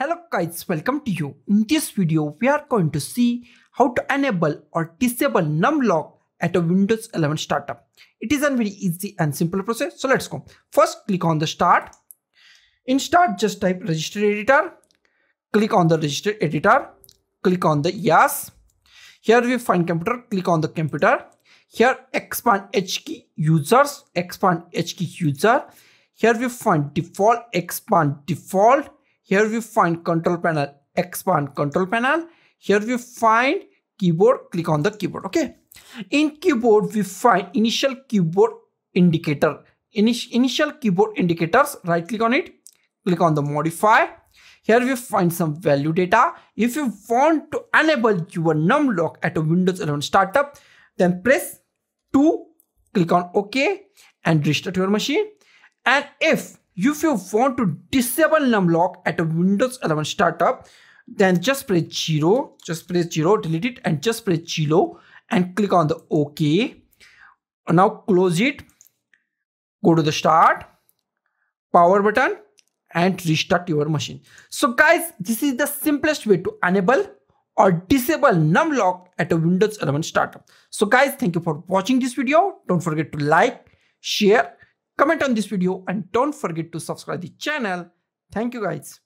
Hello guys, welcome to you. In this video, we are going to see how to enable or disable Num Lock at a Windows 11 startup. It is a very easy and simple process. So let's go. First, click on the start. In start, just type Registry Editor. Click on the Registry Editor. Click on the yes. Here we find computer. Click on the computer. Here expand H key users. Expand H key user. Here we find default. Expand default. Here we find control panel, expand control panel. Here we find keyboard, click on the keyboard, okay. In keyboard, we find initial keyboard indicator. Initial keyboard indicators, right click on it, click on the modify. Here we find some value data. If you want to enable your Num Lock at a Windows 11 startup, then press 2, click on OK and restart your machine. And if you want to disable Num Lock at a Windows 11 startup, then just press 0, delete it and just press 0 and click on the OK. Now close it, go to the start, power button and restart your machine. So guys, this is the simplest way to enable or disable Num Lock at a Windows 11 startup. So guys, thank you for watching this video. Don't forget to like, share, comment on this video and don't forget to subscribe to the channel. Thank you guys.